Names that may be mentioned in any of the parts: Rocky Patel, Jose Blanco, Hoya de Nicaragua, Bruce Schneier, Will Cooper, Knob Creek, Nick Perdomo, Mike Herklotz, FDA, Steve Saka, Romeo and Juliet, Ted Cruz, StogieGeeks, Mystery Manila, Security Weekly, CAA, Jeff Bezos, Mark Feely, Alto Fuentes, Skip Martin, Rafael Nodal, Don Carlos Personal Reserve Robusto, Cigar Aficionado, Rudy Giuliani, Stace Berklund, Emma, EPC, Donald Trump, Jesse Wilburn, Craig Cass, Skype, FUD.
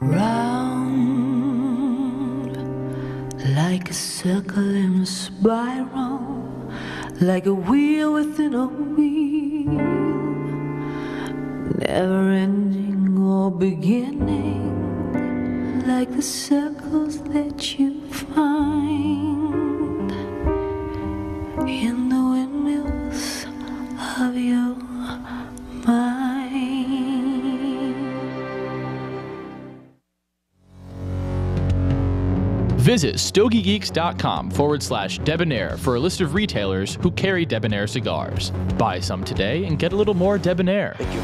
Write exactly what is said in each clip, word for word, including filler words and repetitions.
Round, like a circle in a spiral, like a wheel within a wheel, never ending or beginning, like the circles that you find in the windmills of your mind. Visit StogieGeeks.com forward slash debonair for a list of retailers who carry debonair cigars. Buy some today and get a little more debonair. Thank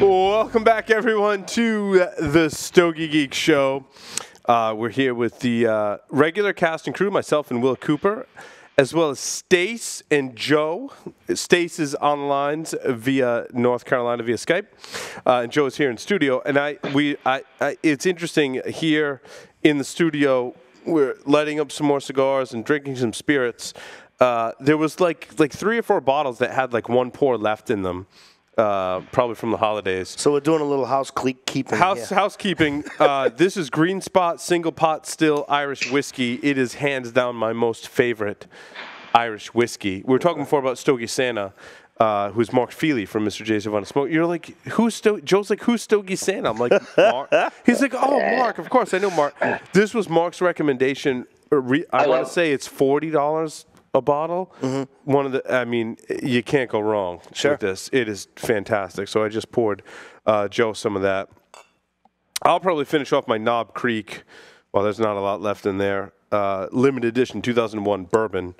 you. Welcome back, everyone, to the Stogie Geek Show. Uh, we're here with the uh, regular cast and crew, myself and Will Cooper, as well as Stace and Joe. Stace is online via North Carolina via Skype, uh, and Joe is here in studio. And I, we, I, I, it's interesting here in the studio. We're lighting up some more cigars and drinking some spirits. Uh, there was like like three or four bottles that had like one pour left in them, uh, probably from the holidays. So we're doing a little housekeeping. House here. housekeeping. uh, this is Green Spot Single Pot Still Irish Whiskey. It is hands down my most favorite Irish whiskey. We were talking before about Stogie Santa, uh, who's Mark Feely from Mister J. Sivana Smoke. You're like, who's Sto Joe's like, who's Stogie Santa? I'm like, Mark. He's like, oh, Mark, of course, I know Mark. This was Mark's recommendation. Re I want to say it's forty dollars a bottle. Mm-hmm. One of the, I mean, you can't go wrong sure. with this. It is fantastic. So I just poured uh, Joe some of that. I'll probably finish off my Knob Creek. Well, there's not a lot left in there. Uh, limited edition two thousand one bourbon.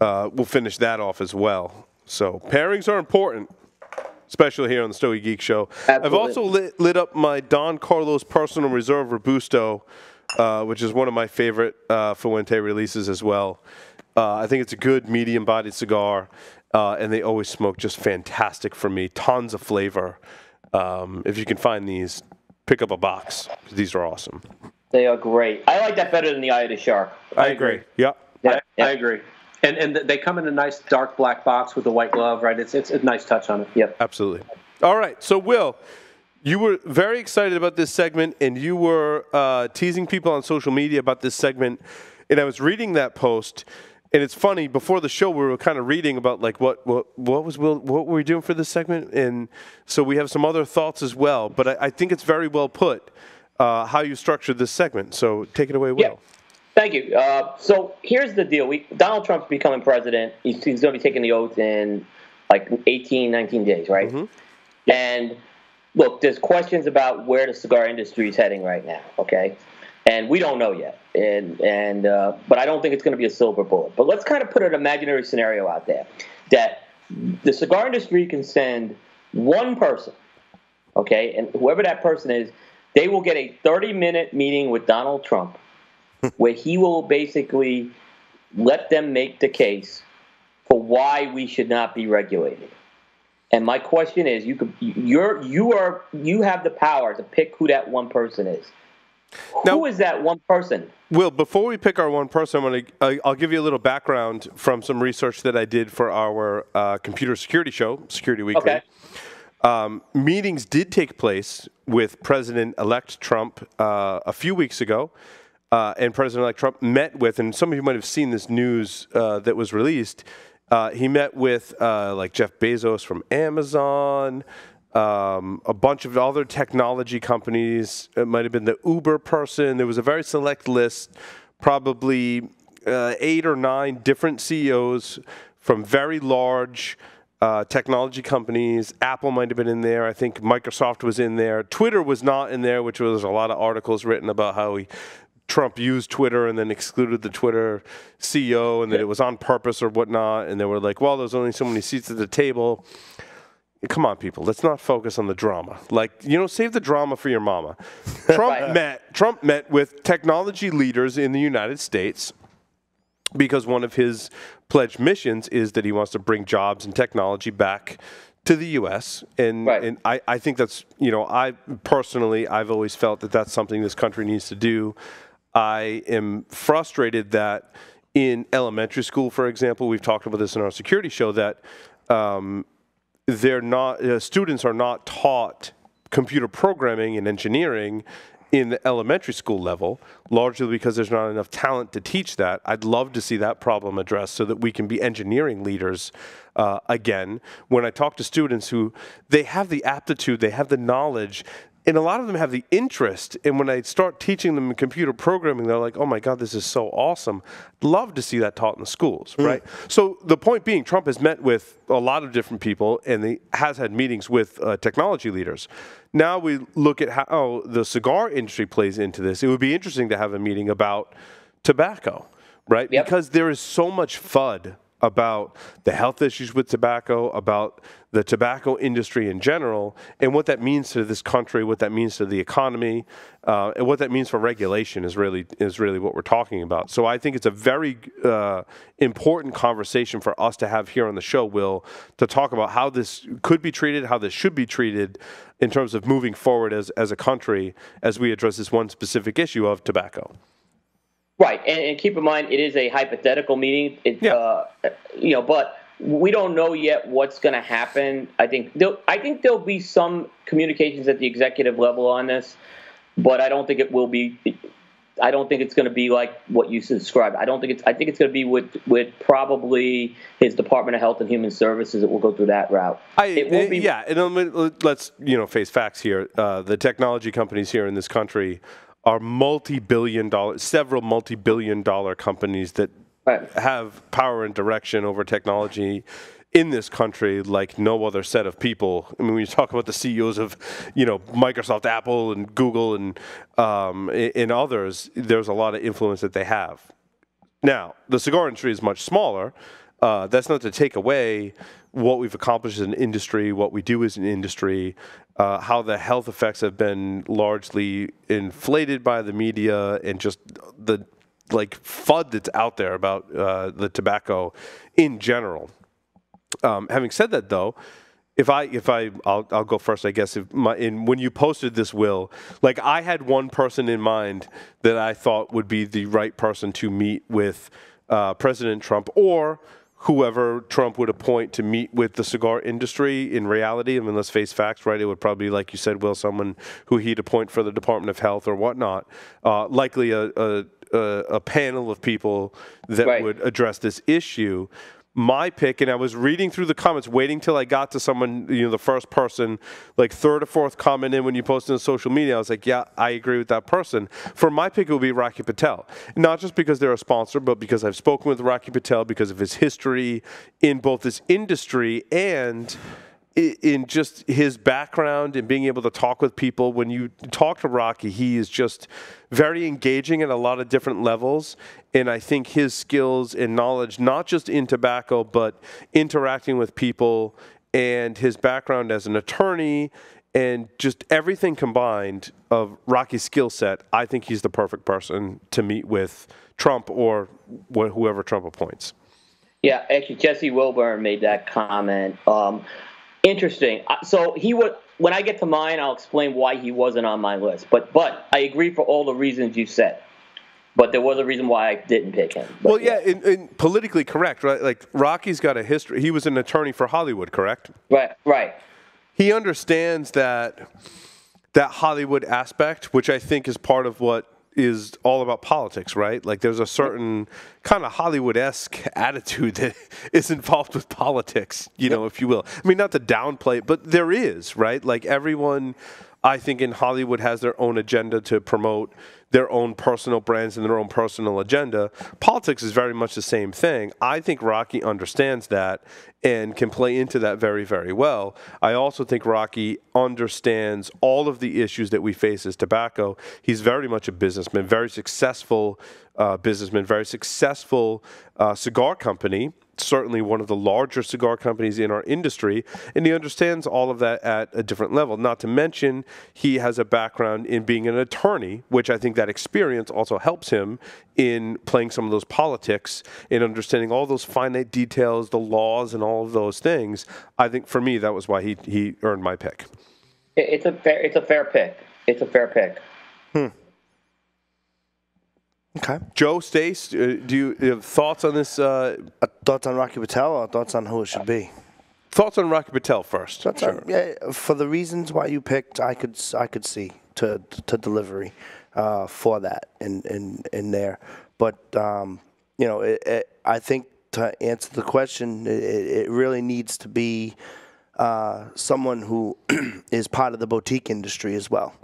Uh, we'll finish that off as well. So pairings are important, especially here on the Stogie Geek Show. Absolutely. I've also lit, lit up my Don Carlos Personal Reserve Robusto, uh, which is one of my favorite uh, Fuente releases as well. Uh, I think it's a good medium-bodied cigar, uh, and they always smoke just fantastic for me. Tons of flavor. Um, if you can find these, pick up a box. These are awesome. They are great. I like that better than the Eye of the Shark. I, I agree. agree. Yep. Yeah, I, I agree. And, and they come in a nice dark black box with a white glove, right? It's, it's a nice touch on it. Yep. Absolutely. All right. So, Will, you were very excited about this segment, and you were uh, teasing people on social media about this segment. And I was reading that post, and it's funny. Before the show, we were kind of reading about, like, what what, what was Will, what were we doing for this segment? And so we have some other thoughts as well. But I, I think it's very well put, uh, how you structured this segment. So take it away, Will. Yeah. Thank you. Uh, so here's the deal. We, Donald Trump's becoming president. He's, he's going to be taking the oath in like eighteen, nineteen days, right? Mm-hmm. And, look, there's questions about where the cigar industry is heading right now, okay? And we don't know yet. And, and uh, but I don't think it's going to be a silver bullet. But let's kind of put an imaginary scenario out there that the cigar industry can send one person, okay? And whoever that person is, they will get a thirty minute meeting with Donald Trump, where he will basically let them make the case for why we should not be regulated. And my question is, you could, you're, you are, you have the power to pick who that one person is. Now, who is that one person? Will, before we pick our one person, I'm gonna, I, I'll give you a little background from some research that I did for our uh, computer security show, Security Weekly. Okay. Um, meetings did take place with President-elect Trump uh, a few weeks ago. Uh, and President-elect Trump met with, and some of you might have seen this news uh, that was released, uh, he met with uh, like Jeff Bezos from Amazon, um, a bunch of other technology companies. It might have been the Uber person. There was a very select list, probably uh, eight or nine different C E Os from very large uh, technology companies. Apple might have been in there. I think Microsoft was in there. Twitter was not in there, which was a lot of articles written about how he... Trump used Twitter and then excluded the Twitter C E O, and that it was on purpose or whatnot. And they were like, well, there's only so many seats at the table. Come on, people. Let's not focus on the drama. Like, you know, save the drama for your mama. Trump, met, Trump met with technology leaders in the United States because one of his pledged missions is that he wants to bring jobs and technology back to the U S And, right. and I, I think that's, you know, I personally, I've always felt that that's something this country needs to do. I am frustrated that in elementary school, for example, we've talked about this in our security show, that um, they're not uh, students are not taught computer programming and engineering in the elementary school level, largely because there's not enough talent to teach that. I'd love to see that problem addressed so that we can be engineering leaders uh, again. When I talk to students who, they have the aptitude, they have the knowledge, and a lot of them have the interest, and when I start teaching them computer programming, they're like, oh my God, this is so awesome. Love to see that taught in the schools, mm. right? So the point being, Trump has met with a lot of different people, and he has had meetings with uh, technology leaders. Now we look at how the cigar industry plays into this. It would be interesting to have a meeting about tobacco, right? Yep. Because there is so much FUD about the health issues with tobacco, about the tobacco industry in general, and what that means to this country, what that means to the economy, uh, and what that means for regulation is really is really what we're talking about. So I think it's a very uh, important conversation for us to have here on the show, Will, to talk about how this could be treated, how this should be treated in terms of moving forward as, as a country as we address this one specific issue of tobacco. Right, and, and keep in mind, it is a hypothetical meeting. It, yeah. uh, you know, but we don't know yet what's going to happen. I think there'll, I think there'll be some communications at the executive level on this, but I don't think it will be. I don't think it's going to be like what you described. I don't think it's. I think it's going to be with with probably his Department of Health and Human Services. It will go through that route. I, it will be, yeah, and let's you know face facts here. Uh, the technology companies here in this country are multi-billion dollar, several multi-billion dollar companies that right. have power and direction over technology in this country like no other set of people. I mean, when you talk about the C E Os of, you know, Microsoft, Apple, and Google, and, um, and others, there's a lot of influence that they have. Now, the cigar industry is much smaller. Uh, that's not to take away what we've accomplished as an industry, what we do as an industry, uh, how the health effects have been largely inflated by the media and just the like FUD that's out there about uh, the tobacco in general. Um, having said that, though, if I if I I'll, I'll go first, I guess. If my in when you posted this, Will, like I had one person in mind that I thought would be the right person to meet with uh, President Trump or whoever Trump would appoint to meet with the cigar industry. In reality, I mean, let's face facts, right? It would probably, like you said, Will, someone who he'd appoint for the Department of Health or whatnot, uh, likely a, a, a panel of people that right. would address this issue. My pick, and I was reading through the comments, waiting till I got to someone, you know, the first person, like third or fourth comment in when you posted on social media, I was like, yeah, I agree with that person. For my pick, it would be Rocky Patel. Not just because they're a sponsor, but because I've spoken with Rocky Patel because of his history in both this industry and in just his background and being able to talk with people. When you talk to Rocky, he is just very engaging at a lot of different levels. And I think his skills and knowledge, not just in tobacco, but interacting with people and his background as an attorney and just everything combined of Rocky's skill set, I think he's the perfect person to meet with Trump or wh whoever Trump appoints. Yeah, actually, Jesse Wilburn made that comment. Um, Interesting. So he would. When I get to mine, I'll explain why he wasn't on my list. But but I agree for all the reasons you said. But there was a reason why I didn't pick him. But well, yeah, yeah. And, and politically correct, right? Like Rocky's got a history. He was an attorney for Hollywood, correct? Right. Right. He understands that that Hollywood aspect, which I think is part of what is all about politics, right? Like there's a certain kind of Hollywood-esque attitude that is involved with politics, you know, if you will. I mean, not to downplay it, but there is, right? Like everyone, I think, in Hollywood has their own agenda to promote their own personal brands and their own personal agenda. Politics is very much the same thing. I think Rocky understands that and can play into that very, very well. I also think Rocky understands all of the issues that we face as tobacco. He's very much a businessman, very successful uh, businessman, very successful uh, cigar company, certainly one of the larger cigar companies in our industry, and he understands all of that at a different level. Not to mention, he has a background in being an attorney, which I think that experience also helps him in playing some of those politics and understanding all those finite details, the laws, and all of those things. I think, for me, that was why he, he earned my pick. It's a fair, it's a fair pick. It's a fair pick. Hmm. Okay. Joe, Stace, do you have thoughts on this? Uh, thoughts on Rocky Patel or thoughts on who it should be? Thoughts on Rocky Patel first? That's sure. a, yeah, for the reasons why you picked, I could I could see to to delivery uh, for that in in in there. But um, you know, it, it, I think to answer the question, it, it really needs to be uh, someone who is part of the boutique industry as well,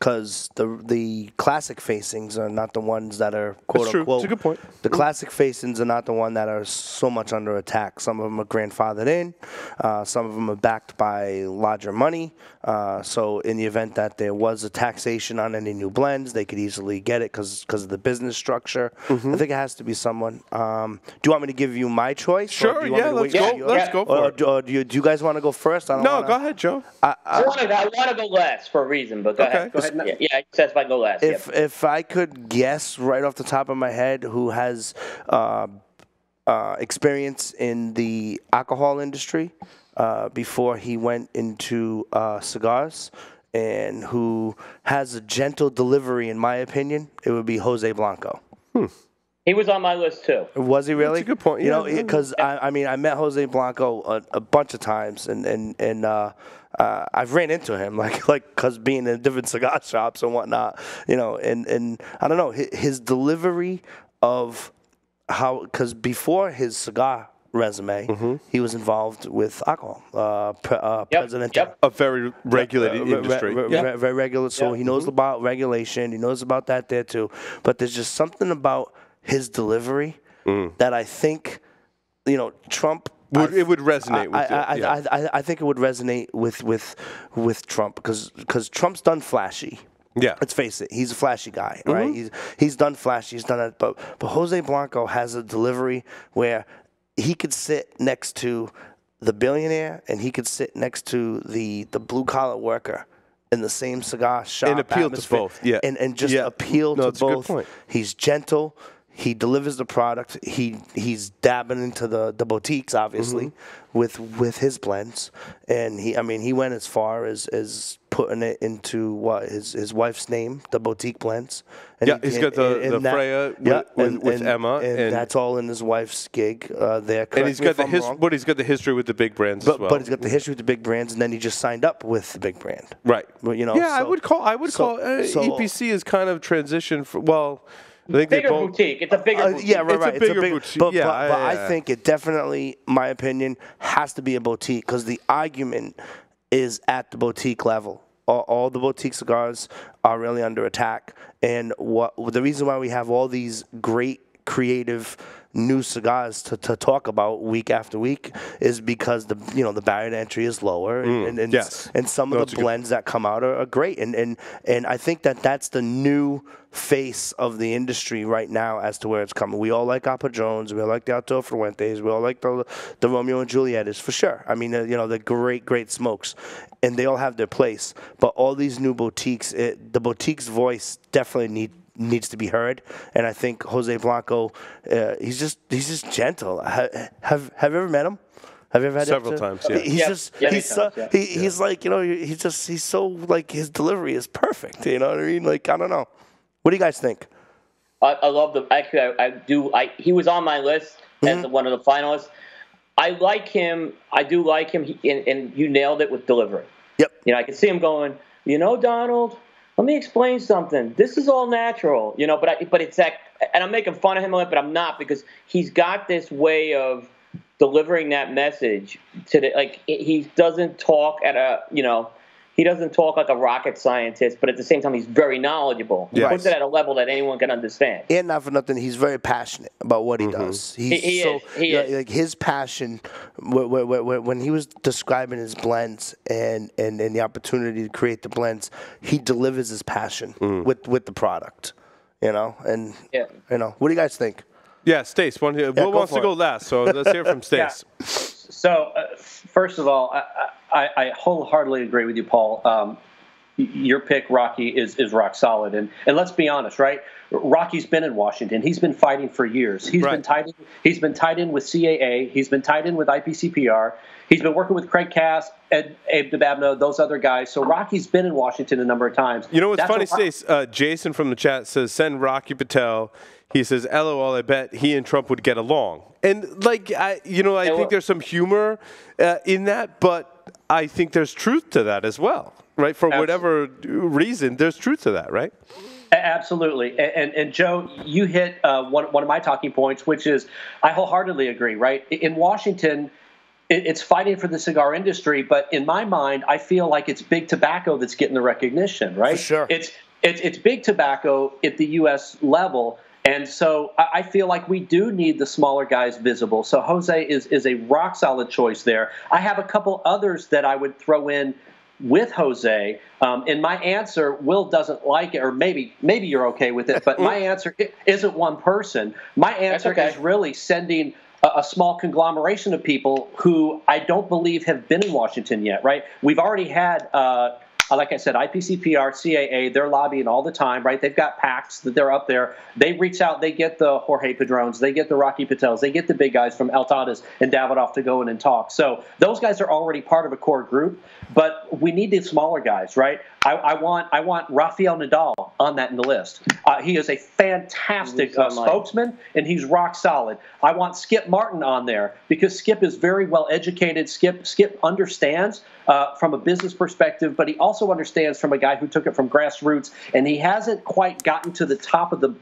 because the the classic facings are not the ones that are quote unquote. That's a good point. The classic facings are not the one that are so much under attack. Some of them are grandfathered in, uh, some of them are backed by larger money. Uh, so in the event that there was a taxation on any new blends, they could easily get it because because of the business structure. Mm-hmm. I think it has to be someone. Um, do you want me to give you my choice? Sure. Or do you yeah. Want me to let's wait go. Let's go for or, it. Or do, you, do you guys want to go first? I don't no. Wanna, go ahead, Joe. I, I, I want to go last for a reason, but go okay. ahead. Go ahead. Yeah, yeah, it says if I go last. If yep. if I could guess right off the top of my head who has uh, uh, experience in the alcohol industry uh, before he went into uh, cigars, and who has a gentle delivery, in my opinion, it would be Jose Blanco. Hmm. He was on my list too. Was he really? That's a good point. You yeah. know, because I, I mean, I met Jose Blanco a, a bunch of times, and and and uh, uh, I've ran into him like like because being in different cigar shops and whatnot, you know, and and I don't know his, his delivery of how, because before his cigar resume, mm-hmm. he was involved with alcohol, uh, pre, uh, yep. President. Yep. A very regulated yep. uh, industry. Re, re, yep. re, very regular. So yep. he knows mm-hmm. about regulation. He knows about that there too. But there's just something about his delivery mm. that I think, you know, Trump. Would, I, it would resonate. I, with I, I, yeah. I, I, I think it would resonate with with with Trump because because Trump's done flashy. Yeah, let's face it, he's a flashy guy, mm-hmm. right? He's he's done flashy. He's done that, but but Jose Blanco has a delivery where he could sit next to the billionaire and he could sit next to the the blue collar worker in the same cigar shop and appeal atmosphere. to both. Yeah, and and just yeah. appeal no, to both. A good point. He's gentle. He delivers the product. He he's dabbing into the, the boutiques, obviously, mm-hmm. with with his blends. And he, I mean, he went as far as, as putting it into what his his wife's name, the boutique blends. And yeah, he, he's got and, the, and the that, Freya yeah, with, and, with and, Emma, and, and that's all in his wife's gig uh, there. Correct and he's got the history, but he's got the history with the big brands but, as well. But he's got the history with the big brands, and then he just signed up with the big brand, right? But, you know, yeah, so, I would call I would so, call uh, so, E P C is kind of transition for well. I think bigger both, boutique. It's a bigger uh, boutique. Yeah, right, right. It's a bigger it's a big, boutique. But, yeah, but, yeah, but yeah, I yeah. think it definitely, my opinion, has to be a boutique because the argument is at the boutique level. All, all the boutique cigars are really under attack. And what the reason why we have all these great, creative new cigars to, to talk about week after week is because the you know the barrier to entry is lower and mm, and, and, yes. and some of that's the blends that come out are, are great and and and I think that that's the new face of the industry right now as to where it's coming. We all like Apple Jones, we all like the Alto Fuentes, we all like the the Romeo and Juliet is for sure. I mean, you know, the great great smokes, and they all have their place. But all these new boutiques, it, the boutique's voice definitely need. needs to be heard, and I think Jose Blanco, uh, he's just he's just gentle. Have have, have you ever met him? Have you ever had several him times? Yeah. He's yeah. just yeah, he's so, times, yeah. he, he's yeah. like you know he's just he's so like his delivery is perfect. You know what I mean? Like I don't know. What do you guys think? I, I love the actually I, I do I he was on my list mm-hmm. as one of the finalists. I like him. I do like him. He, and, and you nailed it with delivery. Yep. You know I could see him going. You know Donald. Let me explain something. This is all natural, you know, but I, but it's that, and I'm making fun of him a lot, but I'm not because he's got this way of delivering that message to the, like, he doesn't talk at a, you know, he doesn't talk like a rocket scientist, but at the same time, he's very knowledgeable. Yes. He puts it at a level that anyone can understand. And not for nothing, he's very passionate about what he mm-hmm. does. He's he, he so, is. He you know, is. Like his passion, when he was describing his blends and, and, and the opportunity to create the blends, he delivers his passion mm. with, with the product, you know? And, yeah. you know, what do you guys think? Yeah, Stace, one, yeah, Will wants to it. go last, so let's hear from Stace. Yeah. So, uh, first of all, I, I, I wholeheartedly agree with you, Paul. Um, your pick, Rocky, is, is rock solid. And, and let's be honest, right? Rocky's been in Washington. He's been fighting for years. He's, right. been tied in, he's been tied in with C A A. He's been tied in with I P C P R. He's been working with Craig Cass, Ed, Abe DeBabno, those other guys. So Rocky's been in Washington a number of times. You know what's That's funny, what Stace? Uh, Jason from the chat says, send Rocky Patel. He says, "LOL, I bet he and Trump would get along." And, like, I, you know, I think there's some humor uh, in that, but I think there's truth to that as well, right? For whatever reason, there's truth to that, right? Absolutely. And, and, and Joe, you hit uh, one, one of my talking points, which is I wholeheartedly agree, right? In Washington, it, it's fighting for the cigar industry, but in my mind, I feel like it's big tobacco that's getting the recognition, right? For sure. It's, it's, it's big tobacco at the U S level. And so I feel like we do need the smaller guys visible. So Jose is, is a rock solid choice there. I have a couple others that I would throw in with Jose. Um, and my answer, Will doesn't like it, or maybe maybe you're okay with it, but my answer isn't one person. My answer okay. is really sending a, a small conglomeration of people who I don't believe have been in Washington yet, right? We've already had uh, – like I said, I P C P R, C A A, they're lobbying all the time, right? They've got PACs that they're up there. They reach out. They get the Jorge Padrons. They get the Rocky Patels. They get the big guys from Altadis and Davidoff to go in and talk. So those guys are already part of a core group, but we need the smaller guys, right? I, I want I want Rafael Nodal on that in the list. Uh, he is a fantastic uh, spokesman, and he's rock solid. I want Skip Martin on there because Skip is very well educated. Skip Skip understands uh, from a business perspective, but he also also understands from a guy who took it from grassroots, and he hasn't quite gotten to the top of the,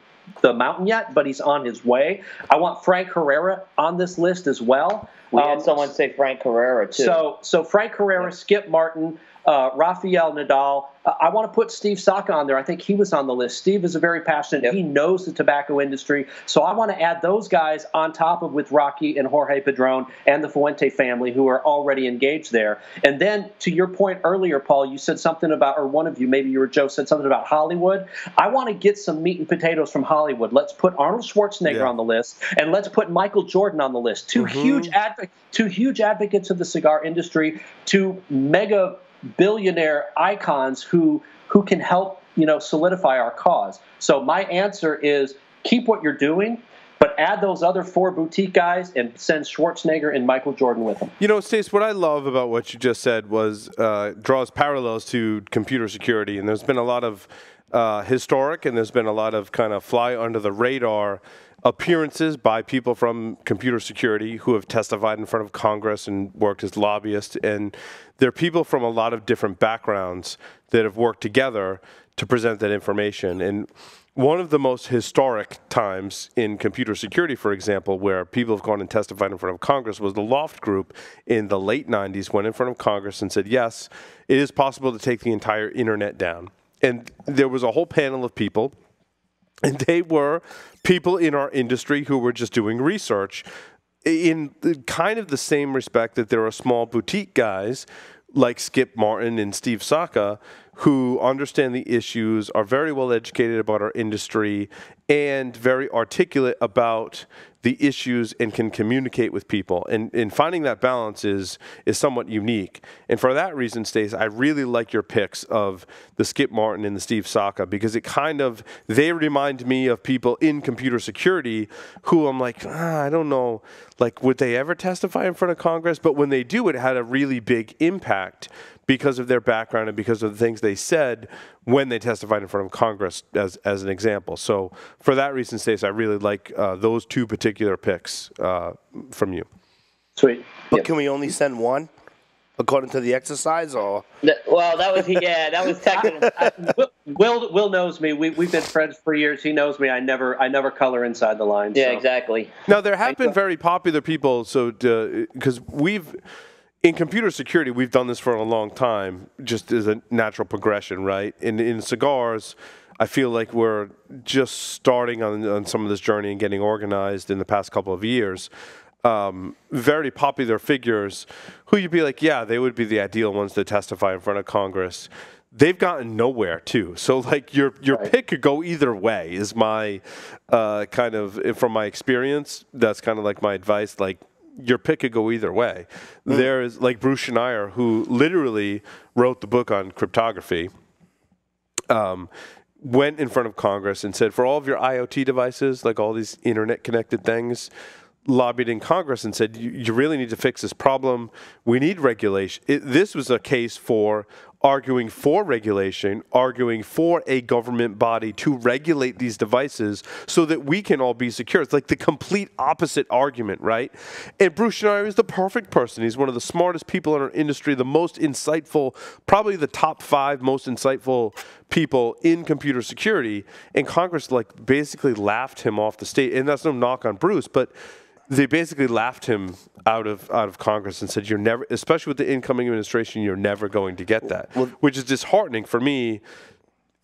the mountain yet, but he's on his way. I want Frank Herrera on this list as well. We um, had someone say Frank Herrera, too. So, so Frank Herrera, yeah. Skip Martin, uh, Rafael Nadal. Uh, I want to put Steve Saka on there. I think he was on the list. Steve is a very passionate. Yep. He knows the tobacco industry. So I want to add those guys on top of with Rocky and Jorge Padron and the Fuente family who are already engaged there. And then to your point earlier, Paul, you said something about, or one of you, maybe you or Joe, said something about Hollywood. I want to get some meat and potatoes from Hollywood. Let's put Arnold Schwarzenegger yeah. on the list, and let's put Michael Jordan on the list. Two, mm-hmm. huge, advo- two huge advocates of the cigar industry, two mega billionaire icons who who can help, you know, solidify our cause. So my answer is keep what you're doing, but add those other four boutique guys and send Schwarzenegger and Michael Jordan with them. You know, Stace, what I love about what you just said was uh, draws parallels to computer security, and there's been a lot of uh, historic and there's been a lot of kind of fly under the radar appearances by people from computer security who have testified in front of Congress and worked as lobbyists, and they're people from a lot of different backgrounds that have worked together to present that information. And one of the most historic times in computer security, for example, where people have gone and testified in front of Congress was the Loft Group in the late nineties went in front of Congress and said, yes, it is possible to take the entire internet down. And there was a whole panel of people, and they were people in our industry who were just doing research in kind of the same respect that there are small boutique guys like Skip Martin and Steve Saka who understand the issues, are very well educated about our industry, and very articulate about the issues and can communicate with people. And, and finding that balance is is somewhat unique. And for that reason, Stace, I really like your picks of the Skip Martin and the Steve Saka because it kind of, they remind me of people in computer security who I'm like, ah, I don't know, like would they ever testify in front of Congress? But when they do, it had a really big impact because of their background and because of the things they said when they testified in front of Congress, as as an example. So for that reason, Stace, I really like uh, those two particular picks uh, from you. Sweet. But yep. Can we only send one according to the exercise? Or well, that was yeah, that was technical. I, I, Will Will knows me. We we've been friends for years. He knows me. I never I never color inside the lines. Yeah, so. Exactly. Now there have been very popular people. So because we've. In computer security, we've done this for a long time, just as a natural progression, right? In, in cigars, I feel like we're just starting on, on some of this journey and getting organized in the past couple of years. Um, very popular figures who you'd be like, yeah, they would be the ideal ones to testify in front of Congress. They've gotten nowhere, too. So, like, your your right. pick could go either way is my uh, kind of, from my experience, that's kind of like my advice, like, your pick could go either way. Mm. There is, like Bruce Schneier, who literally wrote the book on cryptography, um, went in front of Congress and said, for all of your IoT devices, like all these internet-connected things, lobbied in Congress and said, you, you really need to fix this problem. We need regulation. It, this was a case for arguing for regulation, arguing for a government body to regulate these devices so that we can all be secure. It's like the complete opposite argument, right? And Bruce Schneier is the perfect person. He's one of the smartest people in our industry, the most insightful, probably the top five most insightful people in computer security. And Congress like basically laughed him off the stage. And that's no knock on Bruce, but they basically laughed him out of out of Congress and said, "You're never, especially with the incoming administration, you're never going to get that," well, which is disheartening for me.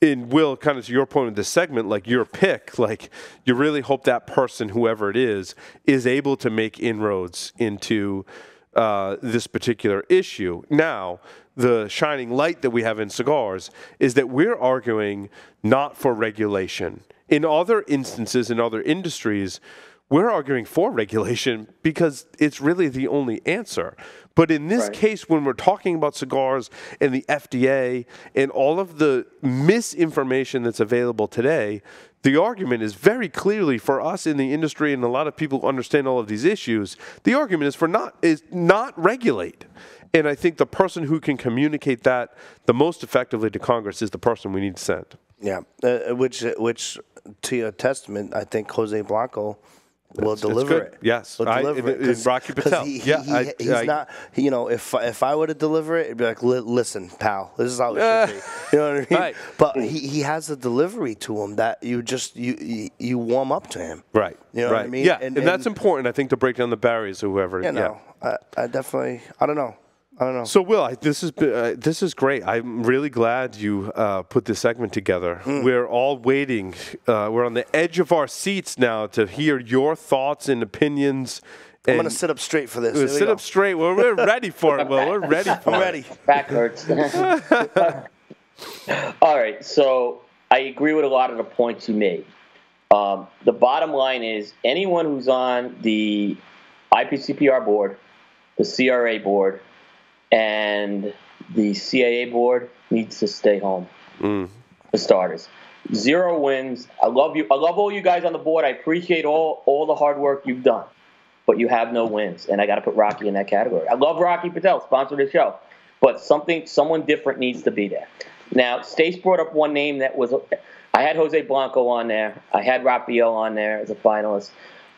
And Will, kind of to your point of this segment, like your pick, like you really hope that person, whoever it is, is able to make inroads into uh, this particular issue. Now, the shining light that we have in cigars is that we're arguing not for regulation. In other instances, in other industries, we're arguing for regulation because it's really the only answer. But in this right. case, when we're talking about cigars and the F D A and all of the misinformation that's available today, the argument is very clearly for us in the industry and a lot of people who understand all of these issues, the argument is for not is not regulate. And I think the person who can communicate that the most effectively to Congress is the person we need to send. Yeah, uh, which, which to your testament, I think Jose Blanco will deliver it. Yes, will I, deliver it. It's Rocky Patel. He, yeah, he, I, he's I, not. You know, if if I were to deliver it, it'd be like, listen, pal, this is how it uh, should be. You know what I mean? Right. But he, he has a delivery to him that you just you you warm up to him. Right. You know right. what I mean? Yeah, and, and, and that's important. I think to break down the barriers or whoever. You know, yeah, I, I definitely. I don't know. I don't know. So, Will, I, this is uh, this is great. I'm really glad you uh, put this segment together. Mm. We're all waiting. Uh, we're on the edge of our seats now to hear your thoughts and opinions. And I'm going to sit up straight for this. We'll sit go. up straight. Well, we're ready for it, Will. We're ready for I'm ready. It. Backwards. All right. So I agree with a lot of the points you made. Um, the bottom line is anyone who's on the I P C P R board, the C R A board, and the C A A board needs to stay home. Mm. For starters, zero wins. I love you. I love all you guys on the board. I appreciate all all the hard work you've done, but you have no wins, and I got to put Rocky in that category. I love Rocky Patel, sponsor of the show, but something, someone different needs to be there. Now, Stace brought up one name that was. I had Jose Blanco on there. I had Rafael on there as a finalist.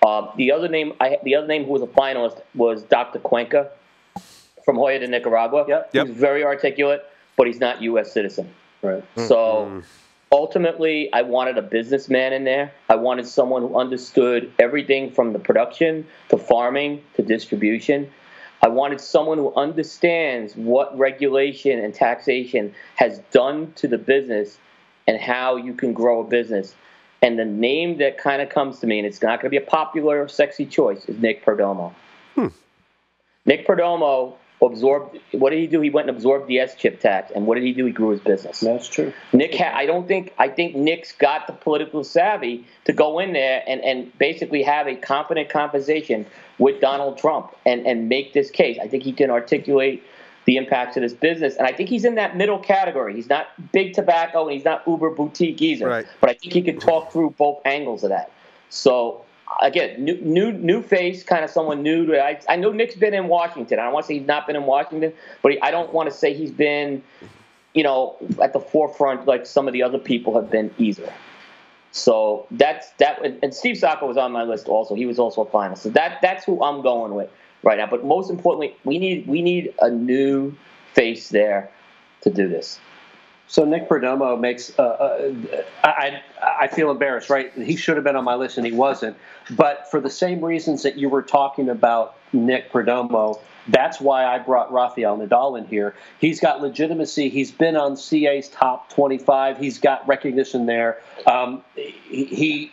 Uh, the other name, I the other name who was a finalist was Doctor Cuenca, from Hoya de Nicaragua. Yep. Yep. He's very articulate, but he's not U S citizen. Right. So mm. ultimately, I wanted a businessman in there. I wanted someone who understood everything from the production to farming to distribution. I wanted someone who understands what regulation and taxation has done to the business and how you can grow a business. And the name that kind of comes to me, and it's not going to be a popular or sexy choice, is Nick Perdomo. Hmm. Nick Perdomo absorbed, what did he do? He went and absorbed the S chip tax, and what did he do? He grew his business. That's true. Nick, ha I don't think, I think Nick's got the political savvy to go in there and, and basically have a competent conversation with Donald Trump and, and make this case. I think he can articulate the impacts of this business, and I think he's in that middle category. He's not big tobacco, and he's not uber boutique either, right. but I think he could talk through both angles of that. So, again, new, new, new face, kind of someone new to. I, I know Nick's been in Washington. I don't want to say he's not been in Washington, but he, I don't want to say he's been, you know, at the forefront like some of the other people have been either. So that's that. And Steve Saka was on my list also. He was also a finalist. So that that's who I'm going with right now. But most importantly, we need we need a new face there to do this. So Nick Perdomo makes uh, uh, – I, I feel embarrassed, right? He should have been on my list, and he wasn't. But for the same reasons that you were talking about Nick Perdomo, that's why I brought Rafael Nodal in here. He's got legitimacy. He's been on C A's top twenty-five. He's got recognition there. Um, he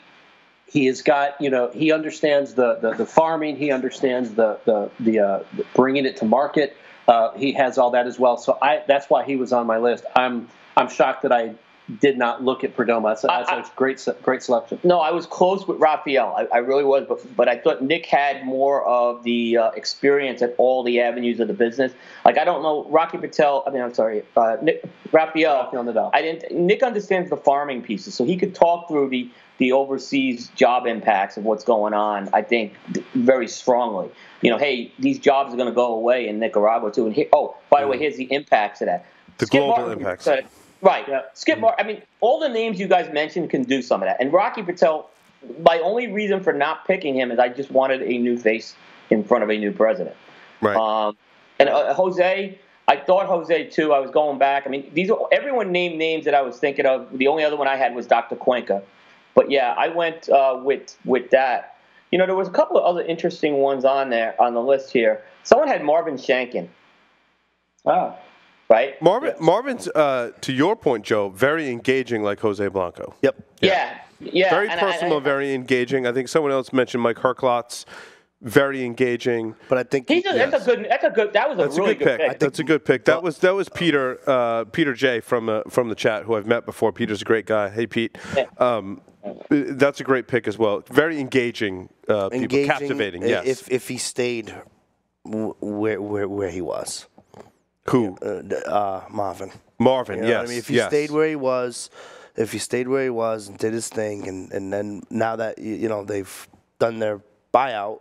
he has got – you know, he understands the, the, the farming. He understands the, the, the uh, bringing it to market. Uh, he has all that as well. So I, that's why he was on my list. I'm – I'm shocked that I did not look at Perdomo. That's, that's I, a great, great selection. No, I was close with Rafael. I, I really was, but but I thought Nick had more of the uh, experience at all the avenues of the business. Like I don't know, Rocky Patel. I mean, I'm sorry, uh, Nick, Rafael. Rafael Nodal. I didn't. Nick understands the farming pieces, so he could talk through the the overseas job impacts of what's going on. I think very strongly. You know, hey, these jobs are going to go away in Nicaragua too. And here, oh, by the way, here's the impacts of that. the Skip global Martin, impacts. Uh, right. Yeah. Skip Martin. I mean, all the names you guys mentioned can do some of that. And Rocky Patel, my only reason for not picking him is I just wanted a new face in front of a new president. Right. Um, and uh, Jose, I thought Jose too. I was going back. I mean, these are, everyone named names that I was thinking of. The only other one I had was Doctor Cuenca. But yeah, I went uh, with with that. You know, there was a couple of other interesting ones on there on the list here. Someone had Marvin Shankin. Ah, right. Marvin, yes. Marvin's, uh, to your point, Joe, very engaging, like Jose Blanco. Yep. Yeah, yeah. yeah. Very and personal, I, I, very engaging. I think someone else mentioned Mike Herklotz. Very engaging. But I think he's a, yes. that's a good. That's a good. That was a that's really a good, good pick. pick. That's a good pick. That was that was Peter uh, Peter J from uh, from the chat, who I've met before. Peter's a great guy. Hey, Pete. Um, that's a great pick as well. Very engaging. Uh, engaging people. Captivating. Yes. If if he stayed where where where he was. Who? Uh, uh, Marvin. Marvin. You know yes. What I mean, if he yes. stayed where he was, if he stayed where he was and did his thing, and and then now that you know they've done their buyout.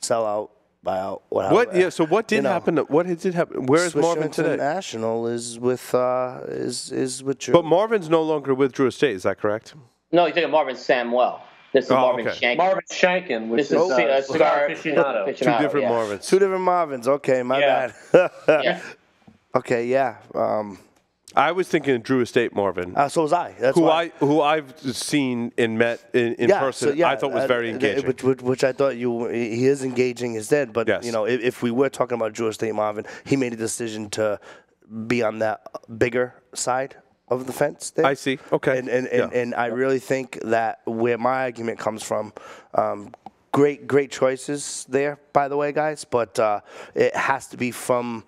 Sell out, buy out, whatever. What, yeah, so what did you know, happen? To, what did happen? Where is Marvin today? National is with uh, is is with Drew. But Marvin's no longer with Drew Estate. Is that correct? No, you're thinking Marvin Samwell. This is oh, Marvin okay. Shankin. Marvin Shankin, which this is oh, a cigar aficionado. Two different yeah. Marvins. Two different Marvins. Okay, my yeah. bad. yeah. Okay, yeah. Um, I was thinking of Drew Estate Marvin. Uh, so was I. That's who why. I who I've seen and met in, in yeah, person. So yeah, I thought was very engaging. Which, which, which I thought you he is engaging is dead. But yes. you know, if, if we were talking about Drew Estate Marvin, he made a decision to be on that bigger side of the fence. There. I see. Okay. And and, and, yeah. and I really think that where my argument comes from. Um, great great choices there, by the way, guys. But uh, it has to be from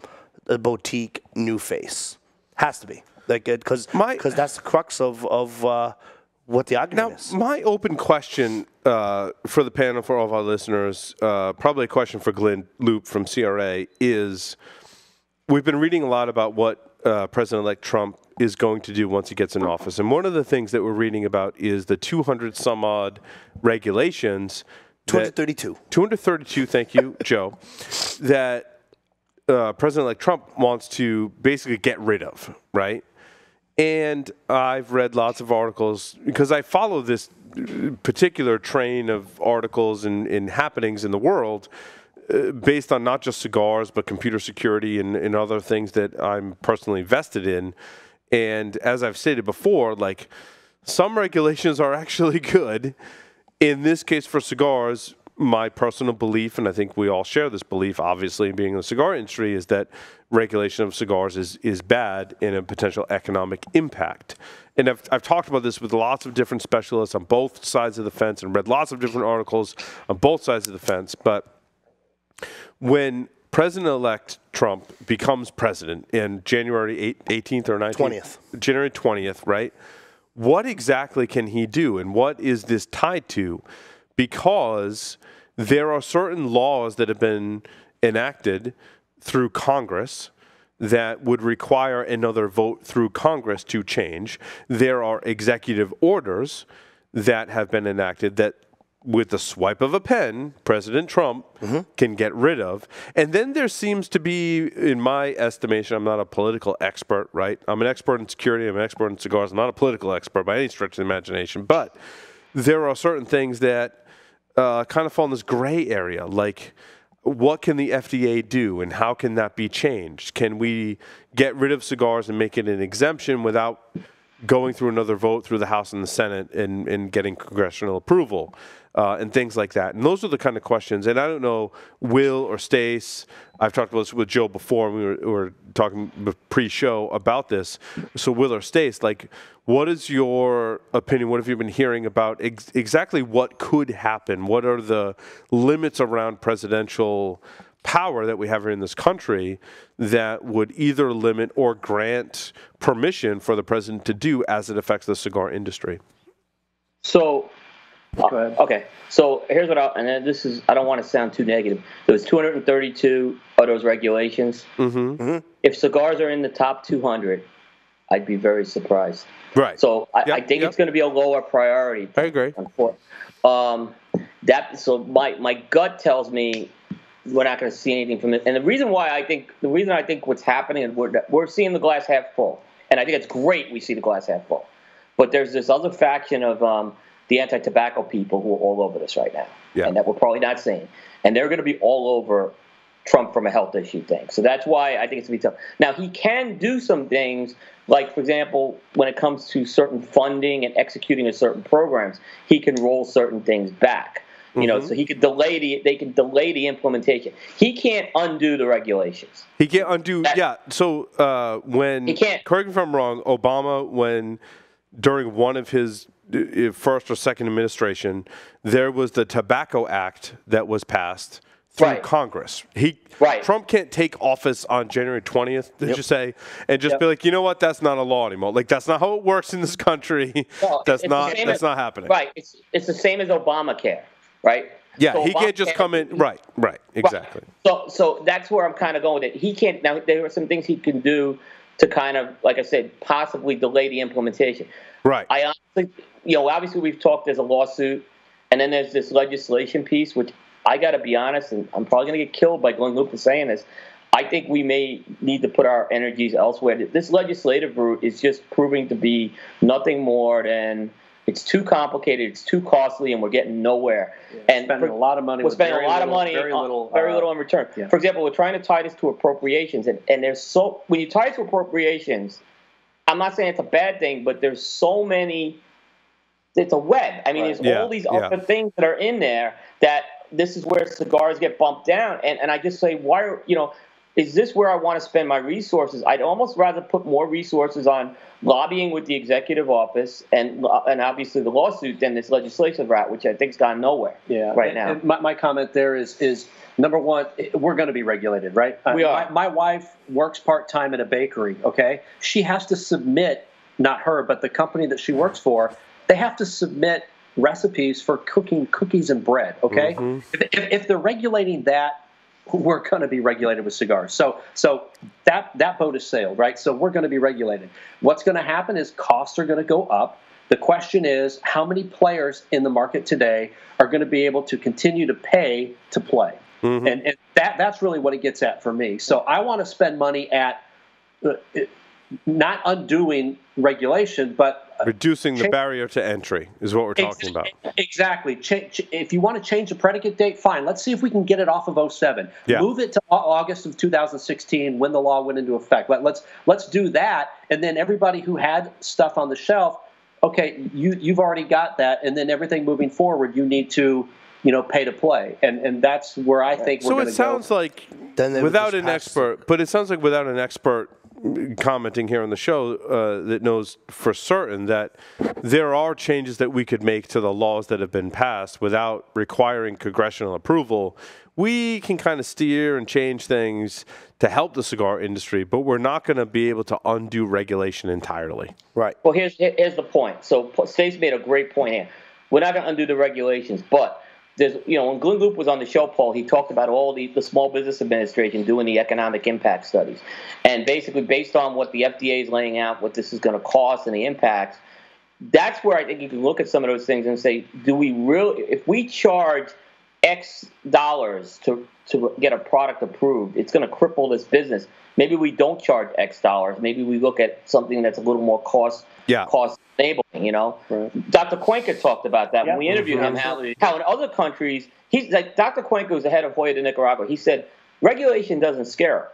a boutique new face. Has to be like because because that's the crux of of uh, what the argument now, is. Now, my open question uh, for the panel, for all of our listeners, uh, probably a question for Glynn Loope from C R A is: we've been reading a lot about what uh, President-elect Trump is going to do once he gets in office, and one of the things that we're reading about is the two hundred some odd regulations. two hundred thirty-two. two hundred thirty-two. Thank you, Joe. That. Uh, President-elect Trump wants to basically get rid of, right? And I've read lots of articles because I follow this particular train of articles and, and happenings in the world uh, based on not just cigars but computer security and, and other things that I'm personally invested in. And as I've stated before, like some regulations are actually good. In this case for cigars, my personal belief, and I think we all share this belief, obviously, being in the cigar industry, is that regulation of cigars is is bad in a potential economic impact. And I've, I've talked about this with lots of different specialists on both sides of the fence and read lots of different articles on both sides of the fence. But when President-elect Trump becomes president in January eighteenth or nineteenth? twentieth. January twentieth, right? What exactly can he do, and what is this tied to? Because there are certain laws that have been enacted through Congress that would require another vote through Congress to change. There are executive orders that have been enacted that, with the swipe of a pen, President Trump mm-hmm. can get rid of. And then there seems to be, in my estimation, I'm not a political expert, right? I'm an expert in security. I'm an expert in cigars. I'm not a political expert by any stretch of the imagination. But there are certain things that uh, kind of fall in this gray area, like what can the F D A do and how can that be changed? Can we get rid of cigars and make it an exemption without going through another vote through the House and the Senate and, and getting congressional approval uh, and things like that? And those are the kind of questions. And I don't know, Will or Stace, I've talked about this with Joe before. We were, we were talking pre-show about this. So Will or Stace, like, what is your opinion? What have you been hearing about ex exactly what could happen? What are the limits around presidential power that we have here in this country that would either limit or grant permission for the president to do as it affects the cigar industry? So, uh, okay. So here's what I'll, and then this is, I don't want to sound too negative. There was two hundred thirty-two of those regulations. Mm-hmm. Mm-hmm. If cigars are in the top two hundred, I'd be very surprised. Right. So I, yep, I think yep. it's going to be a lower priority. I agree. Um, that, so my, my gut tells me we're not going to see anything from it. And the reason why I think the reason I think what's happening is we're we're seeing the glass half full, and I think it's great we see the glass half full. But there's this other faction of um, the anti-tobacco people who are all over this right now, yeah. and that we're probably not seeing, and they're going to be all over Trump from a health issue thing. So that's why I think it's going to be tough. Now, he can do some things, like, for example, when it comes to certain funding and executing of certain programs, he can roll certain things back. You know, mm-hmm. so he could delay the they can delay the implementation. He can't undo the regulations. He can't undo. That, yeah. So uh, when he can't. Correct me if I'm wrong. Obama, when during one of his first or second administration, there was the Tobacco Act that was passed through right. Congress. He right. Trump can't take office on January twentieth, did yep. you say, and just yep. be like, you know what, that's not a law anymore. Like, that's not how it works in this country. Well, that's not that's as, not happening. Right. It's it's the same as Obamacare. Right. Yeah, so he Obama can't just can't, come in. Right. Right. Exactly. Right. So, so that's where I'm kind of going with it. He can't. Now, there are some things he can do to kind of, like I said, possibly delay the implementation. Right. I honestly, you know, obviously we've talked. There's a lawsuit, and then there's this legislation piece, which I got to be honest, and I'm probably going to get killed by Glynn Loope for saying this. I think we may need to put our energies elsewhere. This legislative route is just proving to be nothing more than. It's too complicated. It's too costly, and we're getting nowhere. Yeah, and spending for, a lot of money. We're spending a lot little, of money, very on, little, very uh, little in return. Yeah. For example, we're trying to tie this to appropriations, and, and there's so when you tie it to appropriations, I'm not saying it's a bad thing, but there's so many. It's a web. I mean, right. there's yeah, all these yeah. other things that are in there that this is where cigars get bumped down, and and I just say, why are, you know. Is this where I want to spend my resources? I'd almost rather put more resources on lobbying with the executive office and and obviously the lawsuit than this legislative route, which I think's gone nowhere. Yeah, right and, now. And my, my comment there is is number one, we're going to be regulated, right? We are. My, my wife works part time at a bakery. Okay, she has to submit, not her, but the company that she works for. They have to submit recipes for cooking cookies and bread. Okay, mm-hmm. if, if, if they're regulating that. We're going to be regulated with cigars. So so that, that boat has sailed, right? So we're going to be regulated. What's going to happen is costs are going to go up. The question is how many players in the market today are going to be able to continue to pay to play? Mm-hmm. And, and that that's really what it gets at for me. So I want to spend money at uh, not undoing regulation, but reducing the barrier to entry is what we're talking about. Exactly. Change, if you want to change the predicate date, fine. Let's see if we can get it off of oh seven. Yeah. Move it to August of two thousand sixteen when the law went into effect. Let, let's let's do that, and then everybody who had stuff on the shelf, okay, you you've already got that, and then everything moving forward, you need to, you know, pay to play, and and that's where I think we're going to go. So it sounds like without an expert, but it sounds like without an expert. Commenting here on the show uh, that knows for certain that there are changes that we could make to the laws that have been passed without requiring congressional approval. We can kind of steer and change things to help the cigar industry, but we're not going to be able to undo regulation entirely. Right. Well, here's, here's the point. So Stace made a great point here. We're not going to undo the regulations, but there's, you know, when Glynn Loope was on the show, Paul, he talked about all the, the Small Business Administration doing the economic impact studies. And basically, based on what the F D A is laying out, what this is going to cost and the impacts, that's where I think you can look at some of those things and say, do we really, if we charge X dollars to, to get a product approved, it's going to cripple this business. Maybe we don't charge X dollars. Maybe we look at something that's a little more cost, yeah. cost enabling, you know. Right. Doctor Cuenca talked about that yep. when we interviewed mm-hmm. him, how, how in other countries, he's like Doctor Cuenca was the head of Hoya de Nicaragua. He said, regulation doesn't scare him.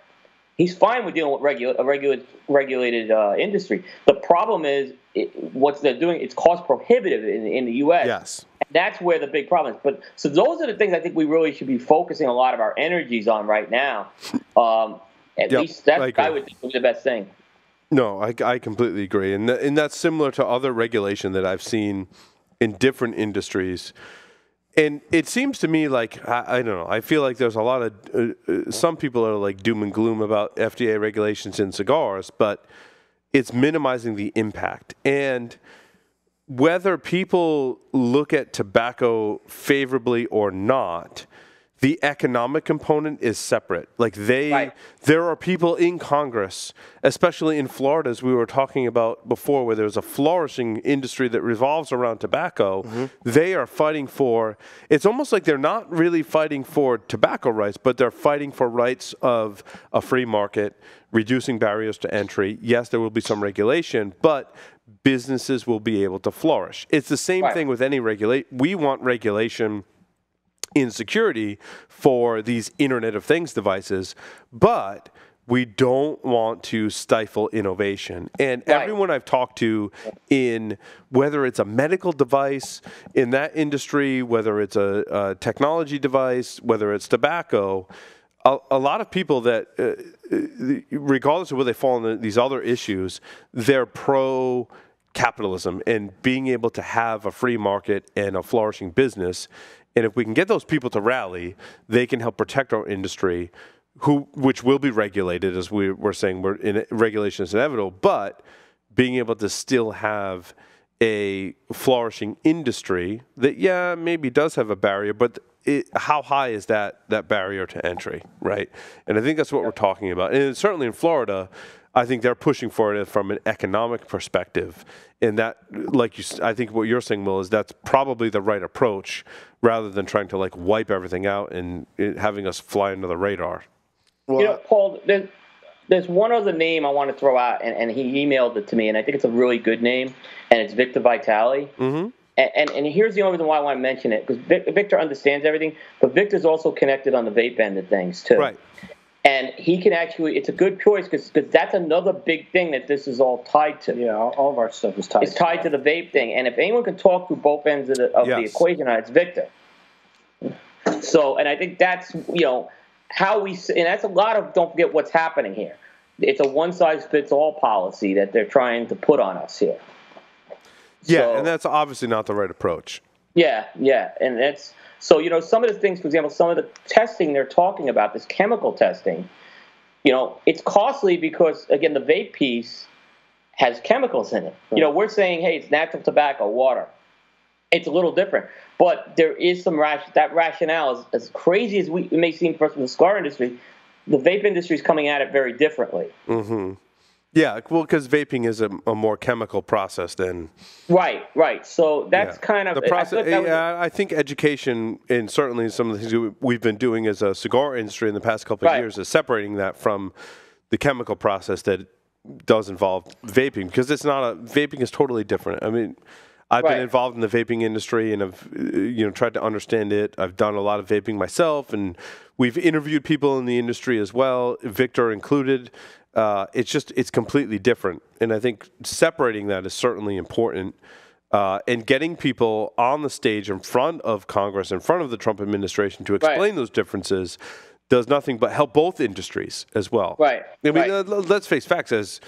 He's fine with dealing with regula- a regula- regulated uh, industry. The problem is it, what they're doing, it's cost prohibitive in, in the U S Yes. And that's where the big problem is. But, so those are the things I think we really should be focusing a lot of our energies on right now. Um, at yep, least that's, I, I would think, would be the best thing. No, I, I completely agree. And, th- and that's similar to other regulation that I've seen in different industries. And it seems to me like, I, I don't know, I feel like there's a lot of, uh, some people are like doom and gloom about F D A regulations in cigars, but it's minimizing the impact. And whether people look at tobacco favorably or not, The economic component is separate. Like they, right. There are people in Congress, especially in Florida, as we were talking about before, where there's a flourishing industry that revolves around tobacco. Mm-hmm. They are fighting for, it's almost like they're not really fighting for tobacco rights, but they're fighting for rights of a free market, reducing barriers to entry. Yes, there will be some regulation, but businesses will be able to flourish. It's the same right. thing with any regulate. We want regulation in security for these Internet of Things devices, but we don't want to stifle innovation. And right. everyone I've talked to in, whether it's a medical device in that industry, whether it's a, a technology device, whether it's tobacco, a, a lot of people that, uh, regardless of where they fall in these other issues, they're pro capitalism and being able to have a free market and a flourishing business. And if we can get those people to rally, they can help protect our industry, who which will be regulated, as we were saying, we're in, regulation is inevitable, but being able to still have a flourishing industry that, yeah, maybe does have a barrier, but it, how high is that, that barrier to entry, right? And I think that's what we're talking about. And certainly in Florida, I think they're pushing for it from an economic perspective, and that, like you, I think what you're saying, Will, is that's probably the right approach, rather than trying to like wipe everything out and it, having us fly under the radar. Well, you know, Paul, there's, there's one other name I want to throw out, and, and he emailed it to me, and I think it's a really good name, and it's Victor Vitale. Mm-hmm. And, and and here's the only reason why I want to mention it, because Vic, Victor understands everything, but Victor's also connected on the vape end of things too. Right. And he can actually, it's a good choice because that's another big thing that this is all tied to. Yeah, all, all of our stuff is tied it's to It's tied that. to the vape thing. And if anyone can talk through both ends of the, of yes. the equation, it's Victor. So, and I think that's, you know, how we, and that's a lot of, don't forget what's happening here. It's a one-size-fits-all policy that they're trying to put on us here. Yeah, so, and that's obviously not the right approach. Yeah, yeah, and that's, so, you know, some of the things, for example, some of the testing they're talking about, this chemical testing, you know, it's costly because, again, the vape piece has chemicals in it. Right. You know, we're saying, hey, it's natural tobacco, water. It's a little different. But there is some, ration, that rationale, is, as crazy as we, it may seem for us in the cigar industry, the vape industry is coming at it very differently. Mm-hmm. Yeah, well, because vaping is a, a more chemical process than... Right, right. So that's yeah. kind of... The process, I, yeah, I think education, and certainly some of the things we've been doing as a cigar industry in the past couple of right. years, is separating that from the chemical process that does involve vaping, because it's not a... Vaping is totally different. I mean, I've right. been involved in the vaping industry and have, you know, tried to understand it. I've done a lot of vaping myself, and we've interviewed people in the industry as well, Victor included. Uh, it's just, it's completely different. And I think separating that is certainly important. Uh, and getting people on the stage in front of Congress, in front of the Trump administration to explain right. those differences does nothing but help both industries as well. Right. I mean, right. Uh, let's face facts as,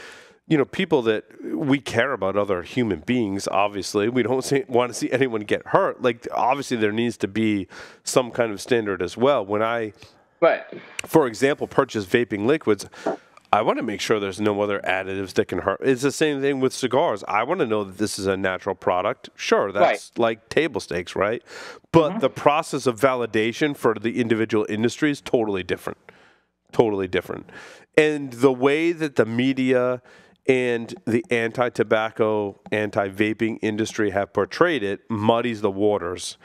you know, people that we care about other human beings, obviously. We don't see, want to see anyone get hurt. Like, obviously, there needs to be some kind of standard as well. When I, right. for example, purchase vaping liquids, I want to make sure there's no other additives that can hurt. It's the same thing with cigars. I want to know that this is a natural product. Sure, that's right. like table stakes, right? But mm-hmm. the process of validation for the individual industry is totally different. Totally different. And the way that the media and the anti-tobacco, anti-vaping industry have portrayed it muddies the waters.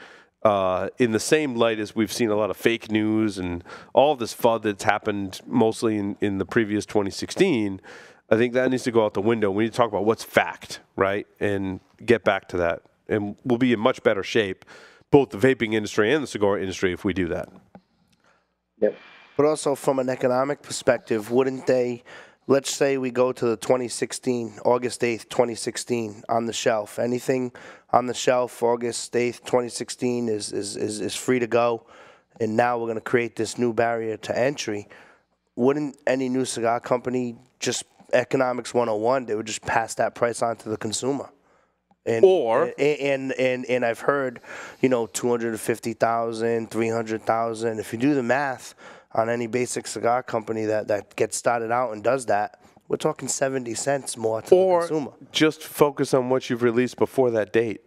Uh, in the same light as we've seen a lot of fake news and all this FUD that's happened mostly in, in the previous twenty sixteen, I think that needs to go out the window. We need to talk about what's fact, right, and get back to that. And we'll be in much better shape, both the vaping industry and the cigar industry, if we do that. Yep. But also from an economic perspective, wouldn't they, let's say we go to the twenty sixteen, August eighth, twenty sixteen, on the shelf. Anything on the shelf, August eighth, twenty sixteen, is, is, is, is free to go. And now we're going to create this new barrier to entry. Wouldn't any new cigar company, just economics one oh one, they would just pass that price on to the consumer? And, or and, and and and I've heard, you know, two hundred fifty thousand, three hundred thousand. If you do the math on any basic cigar company that that gets started out and does that, we're talking seventy cents more to the consumer. Or just focus on what you've released before that date.